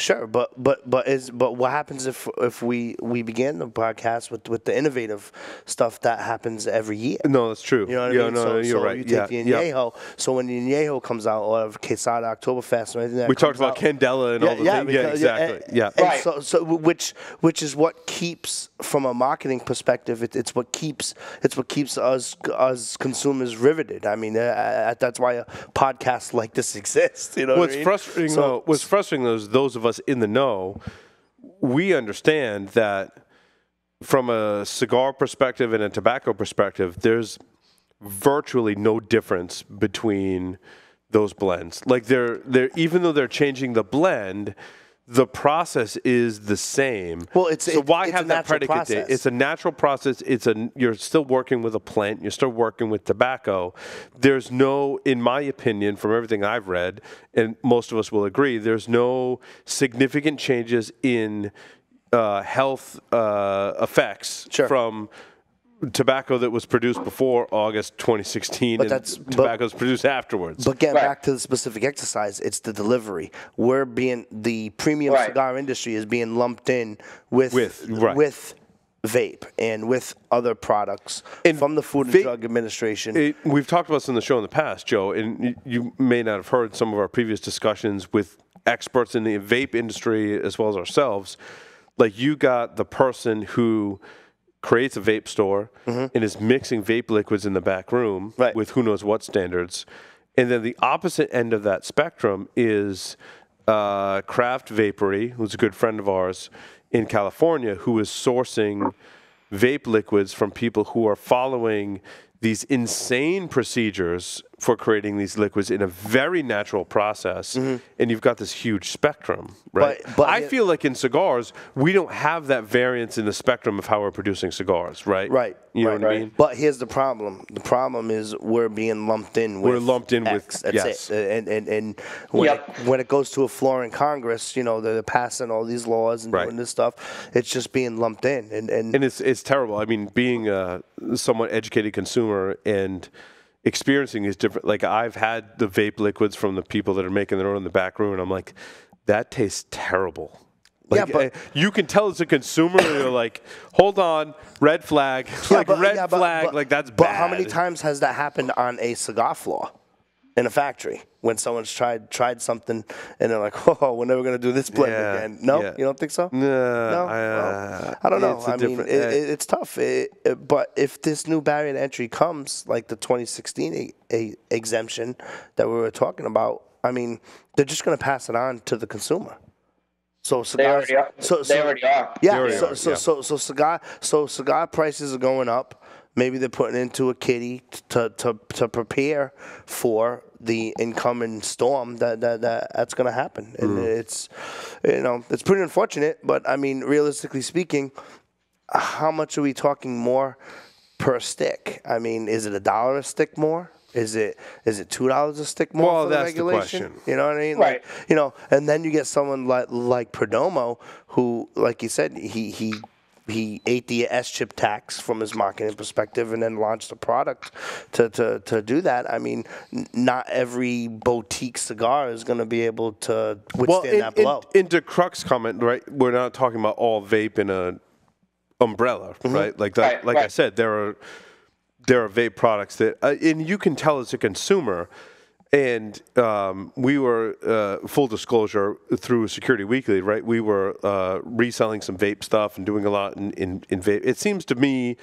Sure, but but but is but what happens if if we we begin the podcast with with the innovative stuff that happens every year? No, that's true. You know what yeah, I mean? No, so, no, you're so right. You take yeah, the añejo. Yeah. So when the añejo comes out, or quesada, Oktoberfest, or anything that we comes talked about out, candela and yeah, all the yeah, things. Yeah, exactly. And, yeah, and right. So, so which which is what keeps, from a marketing perspective, it, it's what keeps it's what keeps us us consumers riveted. I mean, uh, that's why a podcast like this exists. You know, what's what I mean? frustrating? So, though, what's frustrating though is those of us in the know, we understand that from a cigar perspective and a tobacco perspective, there's virtually no difference between those blends. Like they're they're even though they're changing the blend, the process is the same. Well, it's so it, why it's have a that predicate process. Date? It's a natural process. It's a you're still working with a plant. You're still working with tobacco. There's no, in my opinion, from everything I've read, and most of us will agree, there's no significant changes in uh, health uh, effects sure. from tobacco that was produced before August twenty sixteen, but and tobacco is produced afterwards. But getting right. back to the specific exercise, it's the delivery. We're being the premium right. cigar industry is being lumped in with with, right. with vape and with other products and from the Food and vape, Drug Administration. It, we've talked about this on the show in the past, Joe, and you may not have heard some of our previous discussions with experts in the vape industry as well as ourselves. Like you got the person who creates a vape store mm-hmm. and is mixing vape liquids in the back room right. with who knows what standards. And then the opposite end of that spectrum is uh, Craft Vapery, who's a good friend of ours in California, who is sourcing vape liquids from people who are following these insane procedures for creating these liquids in a very natural process, mm-hmm. and you've got this huge spectrum, right? But, but I feel like in cigars, we don't have that variance in the spectrum of how we're producing cigars, right? Right. You know right, what right. I mean? But here's the problem. The problem is we're being lumped in with We're lumped in X, with, yes. It. And, and, and when, yep. it, when it goes to a floor in Congress, you know, they're passing all these laws and right. doing this stuff. It's just being lumped in. And, and, and it's, it's terrible. I mean, being a somewhat educated consumer and experiencing is different. Like I've had the vape liquids from the people that are making their own in the back room, and I'm like, that tastes terrible. Like, yeah, but I, you can tell as a consumer, you're like, hold on, red flag, yeah, like but, red yeah, but, flag, but, like that's but bad. But how many times has that happened on a cigar floor in a factory when someone's tried tried something and they're like, oh, we're never gonna do this blend yeah, again? No, yeah. you don't think so? No, no. I, uh, well, I don't know. I mean, it, it, it's tough. It, it, but if this new barrier to entry comes, like the twenty sixteen a, a exemption that we were talking about, I mean, they're just gonna pass it on to the consumer. So cigars, they already are. So, so, they already are. Yeah. Already so, are, so, yeah. so so cigar so cigar prices are going up. Maybe they're putting into a kitty to to to prepare for the incoming storm that, that, that that's going to happen. And mm. it's, you know, it's pretty unfortunate, but I mean, realistically speaking, how much are we talking more per stick? I mean, is it a dollar a stick more? Is it is it two dollars a stick more well, for the regulation? The question. You know what I mean? Right. Like, you know, and then you get someone like like Perdomo, who, like you said, he he he ate the S chip tax from his marketing perspective, and then launched a product to to to do that. I mean, not every boutique cigar is going to be able to withstand well, in, that blow. In, into Crux comment, right? We're not talking about all vape in a umbrella, mm-hmm. right? Like that. Right, like right. I said, there are. There are vape products that, uh, and you can tell as a consumer, and um, we were, uh, full disclosure, through Security Weekly, right? We were uh, reselling some vape stuff and doing a lot in, in, in vape. It seems to me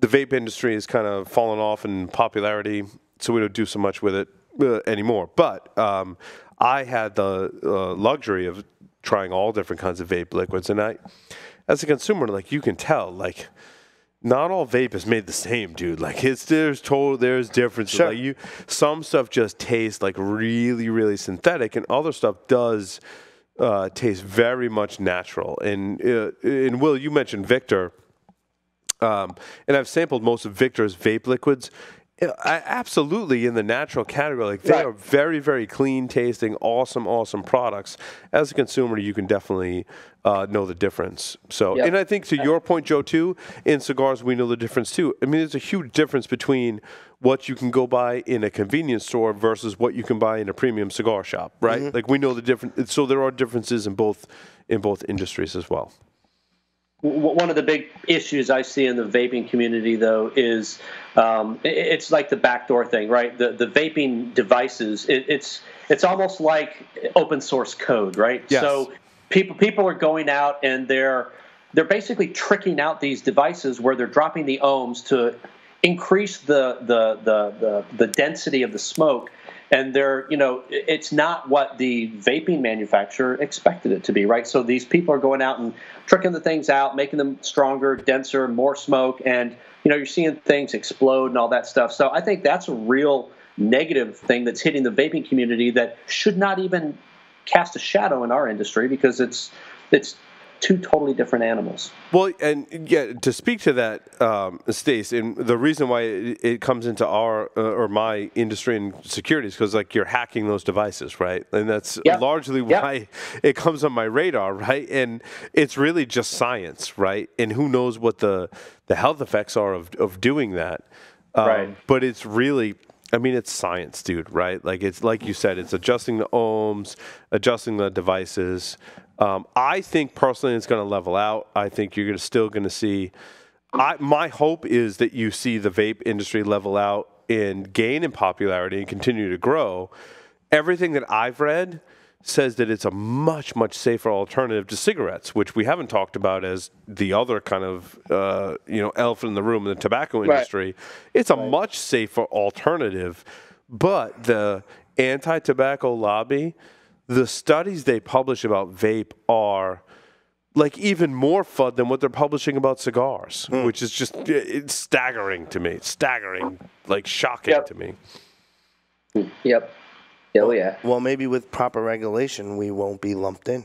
the vape industry has kind of fallen off in popularity, so we don't do so much with it uh, anymore. But um, I had the uh, luxury of trying all different kinds of vape liquids, and I, as a consumer, like you can tell, like, not all vape is made the same, dude. Like it's there's total there's differences. Sure. Like you, some stuff just tastes like really, really synthetic, and other stuff does uh, taste very much natural. And uh, and Will, you mentioned Victor, um, and I've sampled most of Victor's vape liquids, I, absolutely in the natural category. Like, they right. are very, very clean tasting, awesome, awesome products. As a consumer, you can definitely uh, know the difference. So, yep. And I think to yep. your point, Joe, too, in cigars, we know the difference, too. I mean, there's a huge difference between what you can go buy in a convenience store versus what you can buy in a premium cigar shop, right? Mm-hmm. Like, we know the difference. So there are differences in both in both industries as well. One of the big issues I see in the vaping community, though, is um, it's like the backdoor thing, right? The the vaping devices, it, it's it's almost like open source code, right? Yes. So people people are going out and they're they're basically tricking out these devices where they're dropping the ohms to increase the the the the, the density of the smoke. And they're, you know, it's not what the vaping manufacturer expected it to be, right? So these people are going out and tricking the things out, making them stronger, denser, more smoke. And, you know, you're seeing things explode and all that stuff. So I think that's a real negative thing that's hitting the vaping community that should not even cast a shadow in our industry, because it's it's two totally different animals. Well, and yeah, to speak to that, um, Stace, and the reason why it, it comes into our uh, or my industry in security is because, like, you're hacking those devices, right? And that's yeah. largely yeah. why it comes on my radar, right? And it's really just science, right? And who knows what the the health effects are of of doing that, um, right? But it's really, I mean, it's science, dude, right? Like, it's like you said, it's adjusting the ohms, adjusting the devices. Um, I think personally it's going to level out. I think you're gonna, still going to see I, – my hope is that you see the vape industry level out and gain in popularity and continue to grow. Everything that I've read says that it's a much, much safer alternative to cigarettes, which we haven't talked about as the other kind of uh, you know, elephant in the room in the tobacco industry. Right. It's a right. much safer alternative. But the anti-tobacco lobby – the studies they publish about vape are, like, even more FUD than what they're publishing about cigars, mm. which is just it's staggering to me. It's staggering, like, shocking yep. to me. Yep. Oh, yeah. Well, maybe with proper regulation, we won't be lumped in.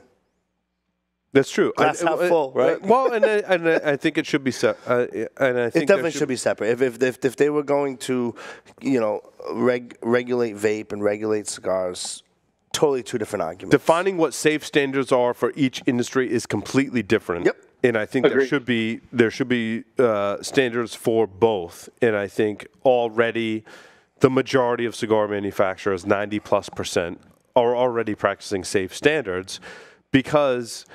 That's true. That's not full, right? Well, and I, and I think it should be se- uh, and I think it definitely should, should be separate. If, if if if they were going to, you know, reg- regulate vape and regulate cigars. Totally two different arguments. Defining what safe standards are for each industry is completely different. Yep. And I think Agreed. there should be there should be uh, standards for both. And I think already the majority of cigar manufacturers, ninety plus percent, are already practicing safe standards, because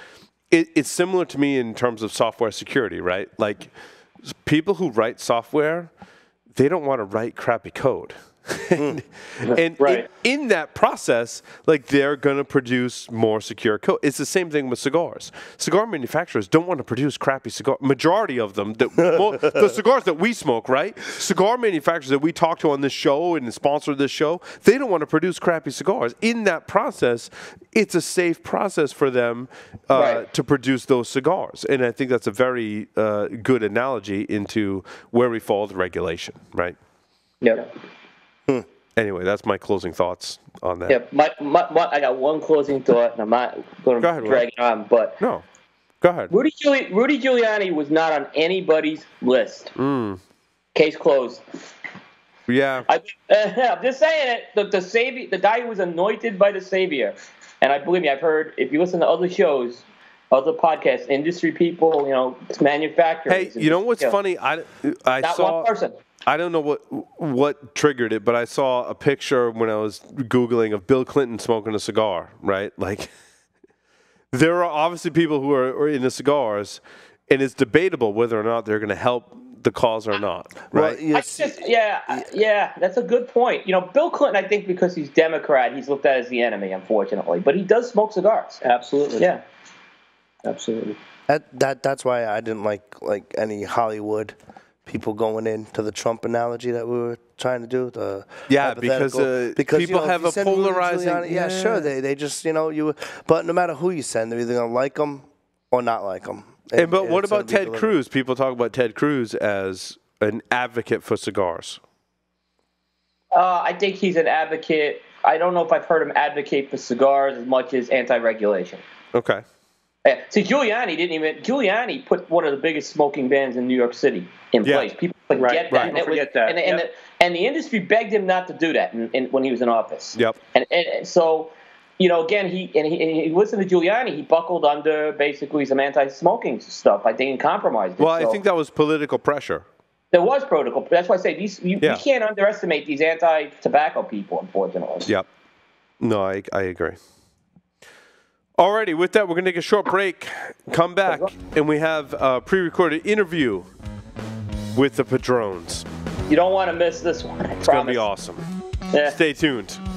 it, it's similar to me in terms of software security, right? Like, people who write software, they don't want to write crappy code. and and right. in, in that process, like, they're going to produce more secure code. It's the same thing with cigars. Cigar manufacturers don't want to produce crappy cigars. Majority of them, that, well, the cigars that we smoke, right? Cigar manufacturers that we talk to on this show and sponsor this show, they don't want to produce crappy cigars. In that process, it's a safe process for them uh, right. to produce those cigars. And I think that's a very uh, good analogy into where we fall with regulation, right? Yep. Hmm. Anyway, that's my closing thoughts on that. Yeah, my, my, my, I got one closing thought, and I'm not going to drag it on, but no, go ahead. Rudy, Giul- Rudy Giuliani was not on anybody's list. Mm. Case closed. Yeah, I, uh, I'm just saying it. The the savior, the guy who was anointed by the savior, and I believe me, I've heard. If you listen to other shows, other podcasts, industry people, you know, manufacturers. Hey, you know what's you know, funny? I I not saw one person. I don't know what what triggered it, but I saw a picture when I was Googling of Bill Clinton smoking a cigar, right? Like, there are obviously people who are, are into cigars, and it's debatable whether or not they're going to help the cause or not, right? Well, yes. I just, yeah, yeah, that's a good point. You know, Bill Clinton, I think because he's Democrat, he's looked at as the enemy, unfortunately. But he does smoke cigars. Absolutely. Yeah. Absolutely. That, that that's why I didn't like like any Hollywood people going into the Trump analogy that we were trying to do. The yeah, because, uh, because people you know, have a polarizing. Giuliani, yeah, yeah, sure. They they just you know you. But no matter who you send, they're either gonna like them or not like them. And, and but and what about Ted delivered. Cruz? People talk about Ted Cruz as an advocate for cigars. Uh, I think he's an advocate. I don't know if I've heard him advocate for cigars as much as anti-regulation. Okay. See, Giuliani didn't even – Giuliani put one of the biggest smoking bans in New York City in yeah. place. People Forget right, that. Right. And, it forget was, that. And, and, yep. the, and the industry begged him not to do that in, in, when he was in office. Yep. And, and so, you know, again, he and he, and he listened to Giuliani. He buckled under basically some anti-smoking stuff. I think and compromised. Well, so, I think that was political pressure. There was protocol. That's why I say these. You, yeah. you can't underestimate these anti-tobacco people, unfortunately. Yep. No, I, I agree. Alrighty, with that, we're going to take a short break, come back, and we have a pre-recorded interview with the Padrones. You don't want to miss this one, I promise. It's going to be awesome. Yeah. Stay tuned.